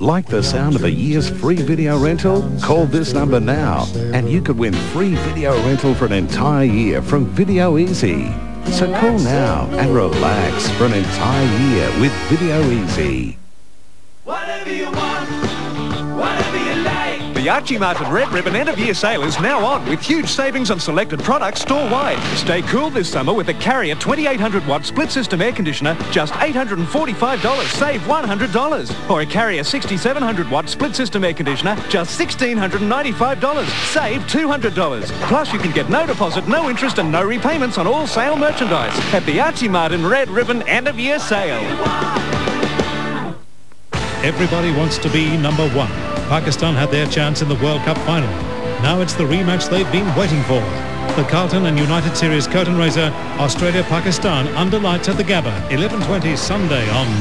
Like the sound of a year's free video rental? Call this number now and you could win free video rental for an entire year from Video Easy. So call now and relax for an entire year with Video Easy. Whatever you want, whatever you like. The Archie Martin Red Ribbon End of Year Sale is now on with huge savings on selected products store-wide. Stay cool this summer with the Carrier 2800 watt split system air conditioner, just $845, save $100. Or a Carrier 6700 watt split system air conditioner, just $1,695, save $200. Plus you can get no deposit, no interest and no repayments on all sale merchandise at the Archie Martin Red Ribbon End of Year Sale. Everybody wants to be number one. Pakistan had their chance in the World Cup final. Now it's the rematch they've been waiting for. The Carlton and United Series curtain raiser, Australia-Pakistan, under lights at the Gabba, 11:20 Sunday on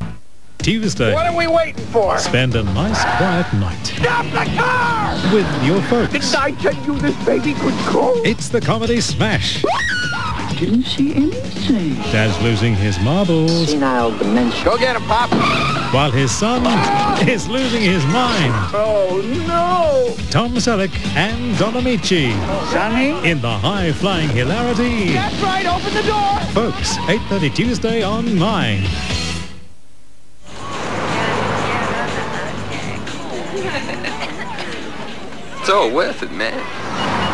9. Tuesday. What are we waiting for? Spend a nice quiet night. Stop the car! With your folks. Didn't I tell you this baby could crawl? It's the comedy smash. Didn't see anything. Dad's losing his marbles. Senile dementia. Go get him, Pop. While his son is losing his mind. Oh, no. Tom Selleck and Don Amici. Sonny? In the high-flying hilarity. That's right, open the door. Folks, 8:30 Tuesday on 9. It's all worth it, man.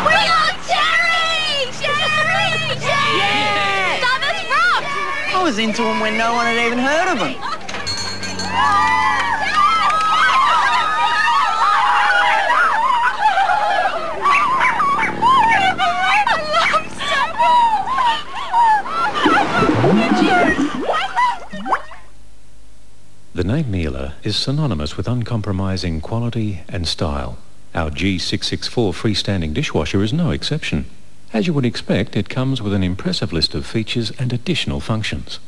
We are Jerry! Jerry! Jerry! Yeah! Summer's rock! I was into them when no one had even heard of them. The name Miele is synonymous with uncompromising quality and style. Our G664 freestanding dishwasher is no exception. As you would expect, it comes with an impressive list of features and additional functions.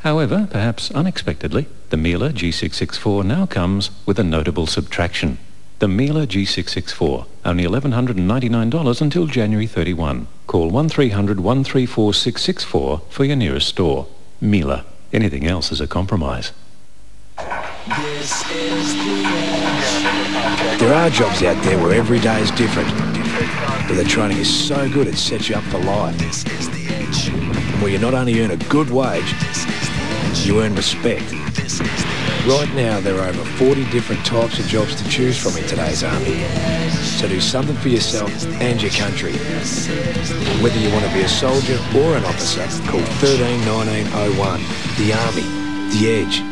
However, perhaps unexpectedly, the Miele G664 now comes with a notable subtraction. The Miele G664, only $1,199 until January 31. Call 1300 134 664 for your nearest store. Miele. Anything else is a compromise. This is the... There are jobs out there where every day is different, but the training is so good it sets you up for life. This is the edge. Where you not only earn a good wage, you earn respect. Right now there are over 40 different types of jobs to choose from in today's army. So do something for yourself and your country. Whether you want to be a soldier or an officer, call 131901. The Army, the Edge.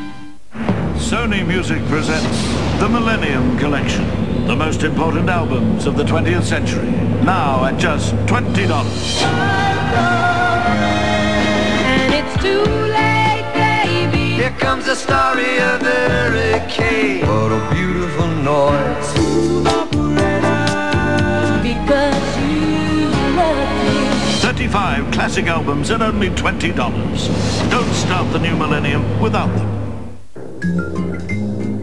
Sony Music presents the Millennium Collection, the most important albums of the 20th century, now at just $20. And it's too late, baby. Here comes the story of the hurricane. What a beautiful noise. Because you love me. 35 classic albums at only $20. Don't start the new millennium without them.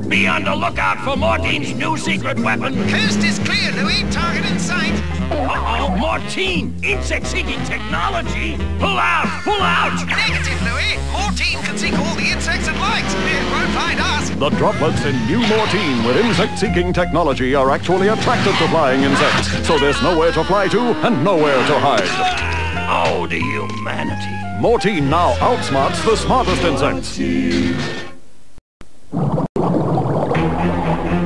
Be on the lookout for Mortein's new secret weapon. Coast is clear, Louis. Target in sight. Uh-oh, Mortein. Insect-seeking technology. Pull out, pull out. Negative, Louis. Mortein can seek all the insects it likes. It won't find us. The droplets in new Mortein with insect-seeking technology are actually attracted to flying insects, so there's nowhere to fly to and nowhere to hide. Oh, the humanity. Mortein now outsmarts the smartest insects.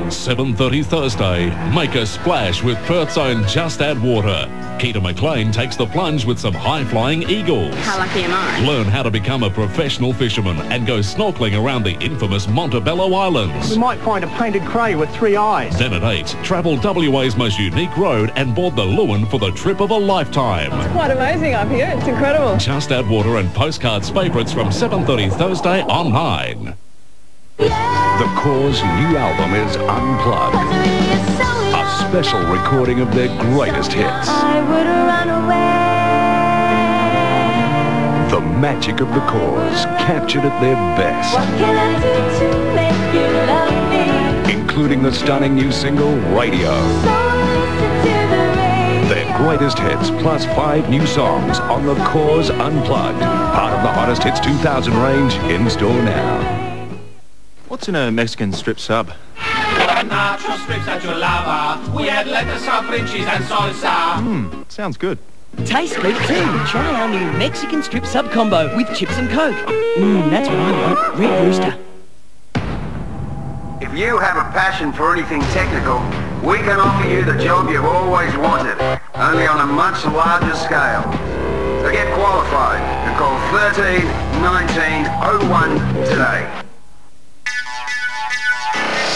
7:30 Thursday, make a splash with Perth's own Just Add Water. Keita McLean takes the plunge with some high-flying eagles. How lucky am I? Learn how to become a professional fisherman and go snorkeling around the infamous Montebello Islands. We might find a painted cray with three eyes. Then at 8, travel WA's most unique road and board the Lewin for the trip of a lifetime. It's quite amazing up here. It's incredible. Just Add Water and Postcards favourites from 7:30 Thursday on 9. Yeah. The Corrs' new album is Unplugged, a special recording of their greatest hits. I would run away. The magic of the Corrs, captured at their best. What can I do to make you love me? Including the stunning new single, Radio. Their greatest hits plus 5 new songs on the Corrs Unplugged, part of the Hottest Hits 2000 range, in store now. What's in a Mexican strip sub? Nacho strips at your lava. We add lettuce, sovereign cheese and salsa. Mmm, sounds good. Tastes good too. Try our new Mexican strip sub combo with chips and Coke. Mmm, that's what I want. Red Rooster. If you have a passion for anything technical, we can offer you the job you've always wanted, only on a much larger scale. So get qualified and call 131901 today.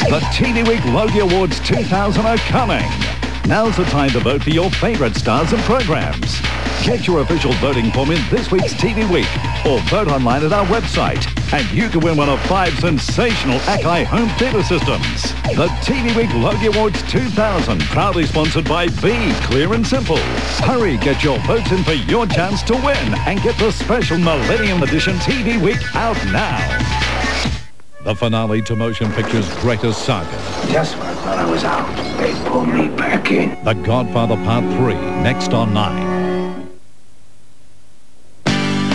The TV Week Logie Awards 2000 are coming. Now's the time to vote for your favourite stars and programs. Get your official voting form in this week's TV Week or vote online at our website and you can win one of 5 sensational Akai home theatre systems. The TV Week Logie Awards 2000, proudly sponsored by Be Clear and Simple. Hurry, get your votes in for your chance to win and get the special Millennium Edition TV Week out now. The finale to motion picture's greatest saga. Just when I thought I was out, they pulled me back in. The Godfather Part 3, next on 9.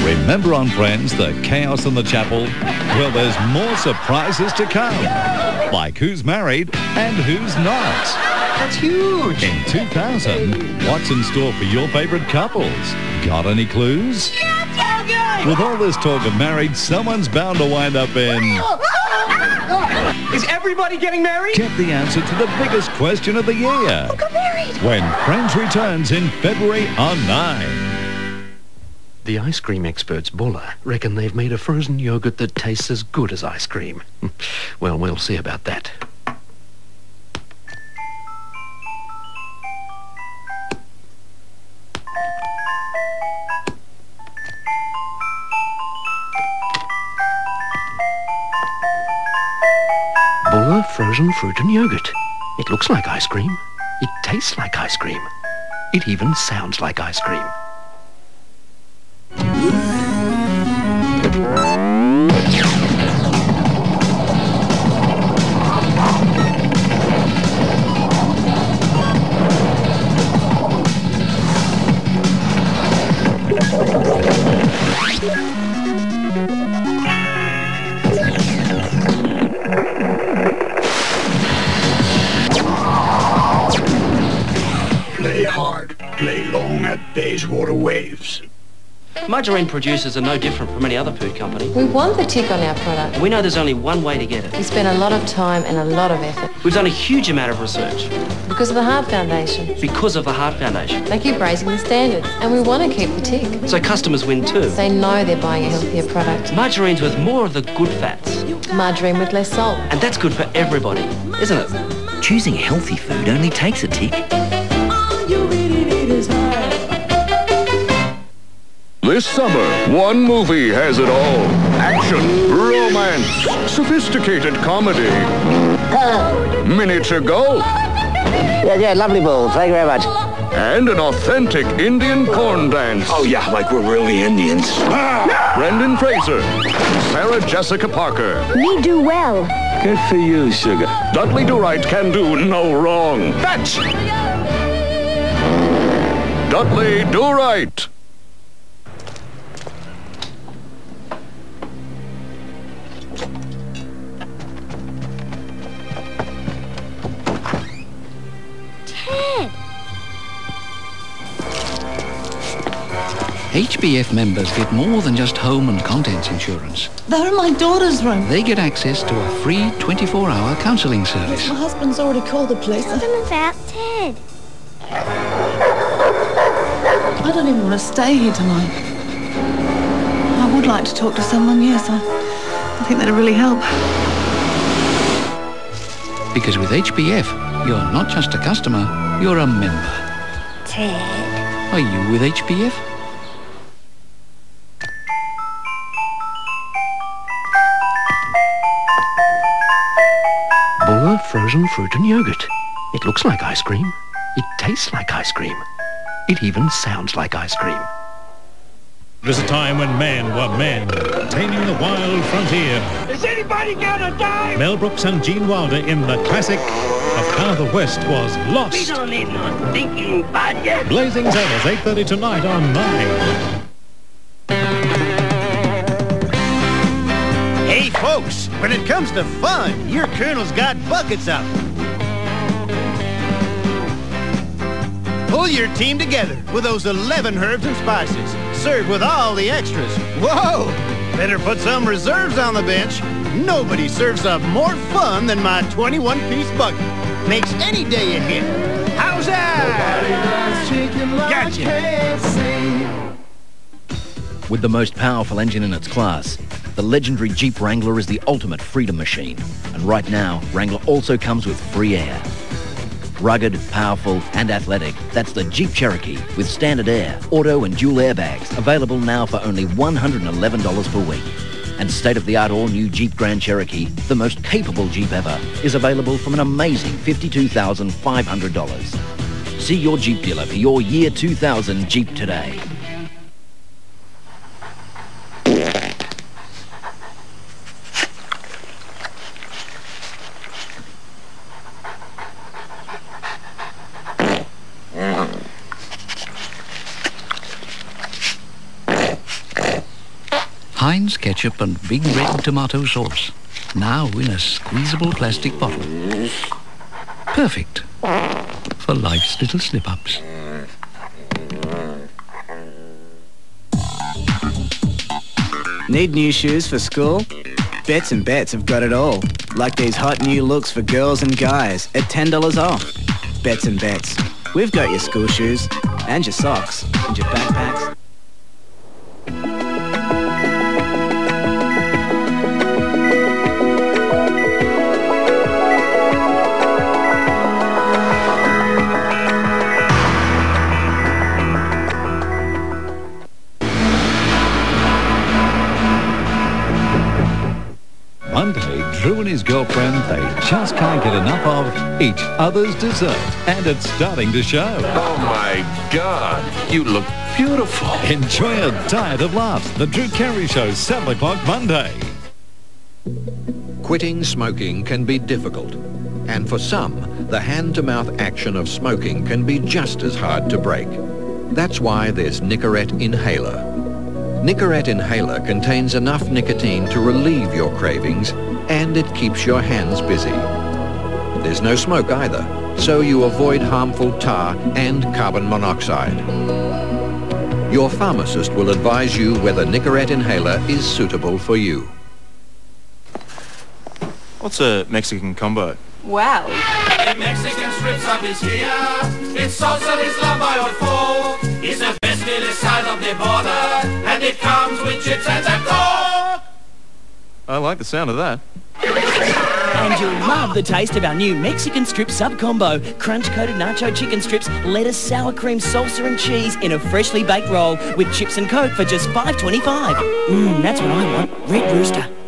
Remember on Friends, the chaos in the chapel? Well, there's more surprises to come. Like who's married and who's not. That's huge. In 2000, what's in store for your favourite couples? Got any clues? With all this talk of marriage, someone's bound to wind up in... Is everybody getting married? Get the answer to the biggest question of the year. Who got married? When Friends returns in February on 9. The ice cream experts, Bulla, reckon they've made a frozen yogurt that tastes as good as ice cream. Well, we'll see about that. Frozen fruit and yogurt. It looks like ice cream. It tastes like ice cream. It even sounds like ice cream. Margarine producers are no different from any other food company. We want the tick on our product. We know there's only one way to get it. We spend a lot of time and a lot of effort. We've done a huge amount of research. Because of the Heart Foundation. Because of the Heart Foundation. They keep raising the standards and we want to keep the tick. So customers win too. They know they're buying a healthier product. Margarines with more of the good fats. Margarine with less salt. And that's good for everybody, isn't it? Choosing healthy food only takes a tick. All you really need is heart. This summer, one movie has it all. Action, romance, sophisticated comedy, miniature golf. Yeah, lovely balls. Thank you very much. And an authentic Indian corn dance. Oh, yeah, like we're really Indians. Brendan Fraser, Sarah Jessica Parker. Me do well. Good for you, sugar. Dudley Do-Right can do no wrong. Fetch! Dudley Do-Right. HBF members get more than just home and contents insurance. They're in my daughter's room. They get access to a free 24-hour counselling service. My husband's already called the police. Tell them about Ted. I don't even want to stay here tonight. I would like to talk to someone, yes. I think that'd really help. Because with HBF, you're not just a customer, you're a member. Ted. Are you with HBF? Frozen fruit and yogurt. It looks like ice cream. It tastes like ice cream. It even sounds like ice cream. It was a time when men were men, taming the wild frontier. Is anybody gonna die? Mel Brooks and Gene Wilder in the classic of How the West Was Lost. We don't need no thinking budget. Blazing Saddles, 8:30 tonight on 9. Hey, folks! folks. When it comes to fun, your colonel's got buckets up. Pull your team together with those 11 herbs and spices. Serve with all the extras. Whoa! Better put some reserves on the bench. Nobody serves up more fun than my 21-piece bucket. Makes any day a hit. How's that? Gotcha. With the most powerful engine in its class, the legendary Jeep Wrangler is the ultimate freedom machine. And right now, Wrangler also comes with free air. Rugged, powerful and athletic, that's the Jeep Cherokee with standard air, auto and dual airbags, available now for only $111 per week. And state-of-the-art all-new Jeep Grand Cherokee, the most capable Jeep ever, is available from an amazing $52,500. See your Jeep dealer for your year 2000 Jeep today. Heinz ketchup and Big Red tomato sauce, now in a squeezable plastic bottle. Perfect for life's little slip-ups. Need new shoes for school? Bets and Bets have got it all. Like these hot new looks for girls and guys at $10 off. Bets and Bets. We've got your school shoes and your socks and your backpacks. Drew and his girlfriend, they just can't get enough of each other's dessert. And it's starting to show. Oh, my God. You look beautiful. Enjoy a diet of laughs. The Drew Carey Show, 7 o'clock Monday. Quitting smoking can be difficult. And for some, the hand-to-mouth action of smoking can be just as hard to break. That's why there's Nicorette Inhaler. Nicorette Inhaler contains enough nicotine to relieve your cravings, and it keeps your hands busy. There's no smoke either, so you avoid harmful tar and carbon monoxide. Your pharmacist will advise you whether Nicorette Inhaler is suitable for you. What's a Mexican combo? Wow. The Mexican strip sub is here. It's salsa, it's la mayor four. It's the best in the side of the border, and it comes with chips and a coke. I like the sound of that. And you'll love the taste of our new Mexican strip sub combo. Crunch-coated nacho chicken strips, lettuce, sour cream, salsa and cheese in a freshly baked roll with chips and coke for just $5.25. Mmm, that's what I want. Red Rooster.